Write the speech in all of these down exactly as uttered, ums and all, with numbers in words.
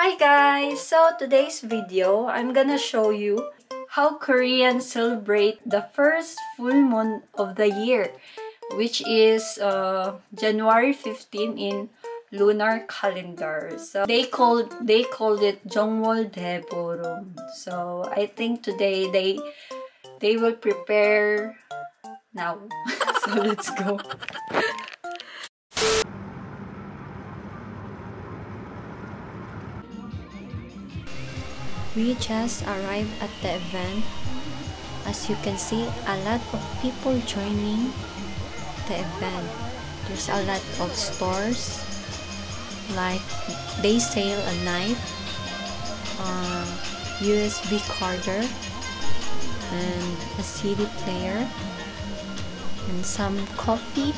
Hi guys! So today's video, I'm gonna show you how Koreans celebrate the first full moon of the year, which is uh, January fifteenth in lunar calendar. So they called they called it Jangol Deboro. So I think today they they will prepare now. So let's go. We just arrived at the event. As you can see, a lot of people joining the event. There's a lot of stores, like they sell a knife, a U S B carder, and a C D player, and some coffee.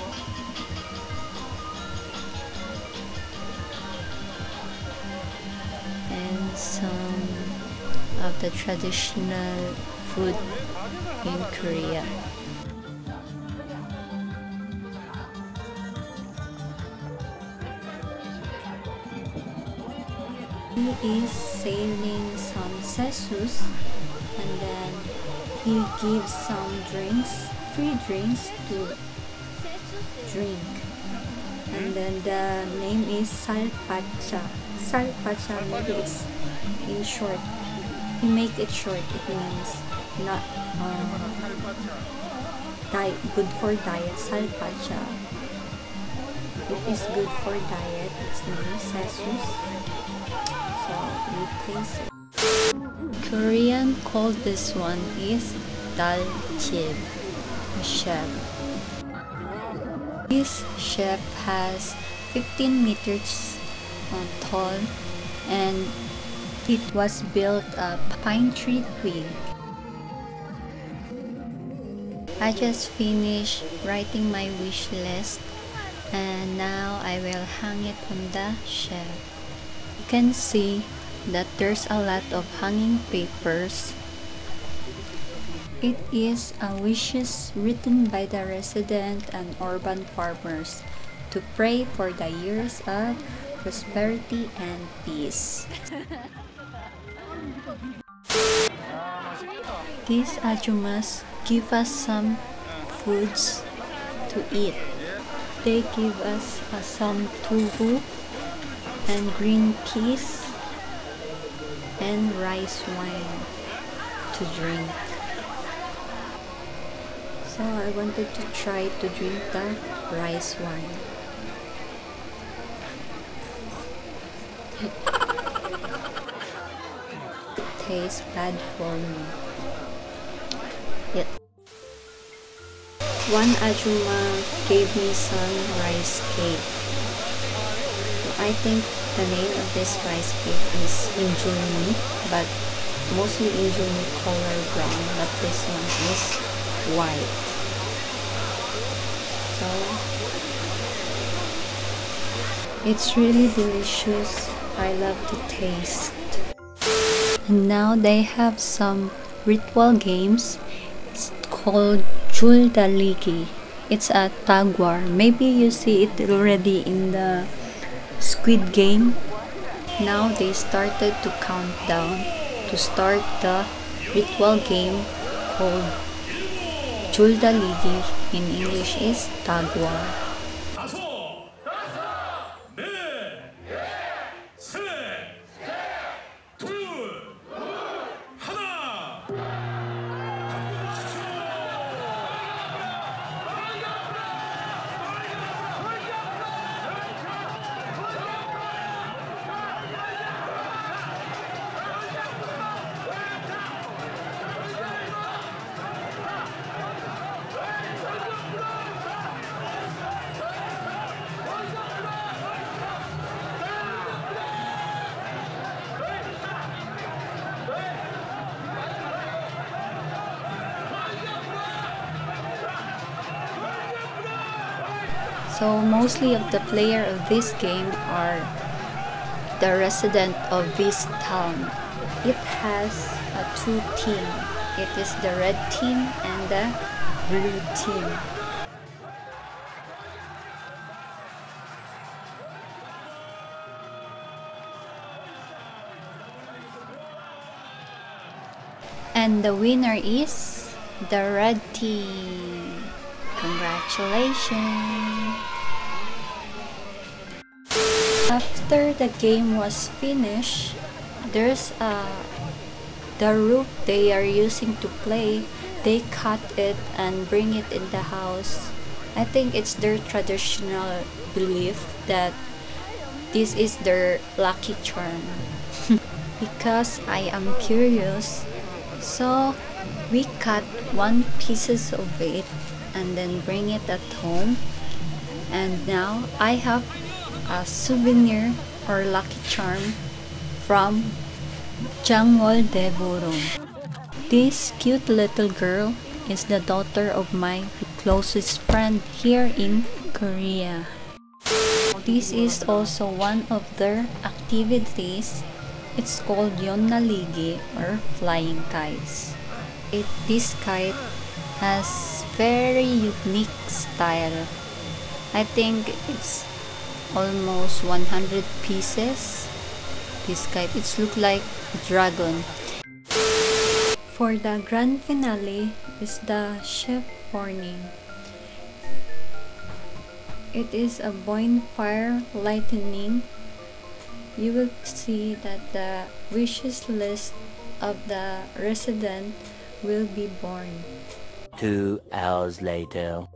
And some of the traditional food in Korea. He is selling some sesus, and then he gives some drinks, free drinks to drink. And then the name is Salpacha. Salpacha, maybe it's in short. He make it short. It means not uh, good for diet. Salpacha. It is good for diet. It's name sesus. So we place it. Korean called this one is dal chib, a chef. This chef has fifteen meters tall, and it was built of pine tree twig. I just finished writing my wish list, and now I will hang it on the shelf. You can see that there's a lot of hanging papers. It is a wishes written by the resident and urban farmers to pray for the years of prosperity and peace. These ajumas give us some foods to eat. They give us uh, some tofu and green peas and rice wine to drink. So I wanted to try to drink the rice wine. It tastes bad for me. Yet. One ajuma gave me some rice cake. I think the name of this rice cake is Injuni, but mostly Injuni color brown, but this one is white. So it's really delicious. I love the taste. And now they have some ritual games. It's called Juldarigi. It's a tag war. Maybe you see it already in the Squid Game. Now they started to count down to start the ritual game called Juldarigi. In English is tag war. So mostly of the players of this game are the resident of this town. It has a two team. It is the red team and the blue team. And the winner is the red tea. Congratulations! After the game was finished, there's a the rope they are using to play. They cut it and bring it in the house. I think it's their traditional belief that this is their lucky charm. Because I am curious, so we cut one pieces of it and then bring it at home, and now I have a souvenir or lucky charm from Jangol Deboro. This cute little girl is the daughter of my closest friend here in Korea. This is also one of their activities. It's called Yonnaligi or flying kites. It, this kite has very unique style. I think it's almost one hundred pieces. This kite, it's look like a dragon. For the grand finale is the chef warning. It is a bonfire lightning. You will see that the wishes list of the resident will be born. Two hours later.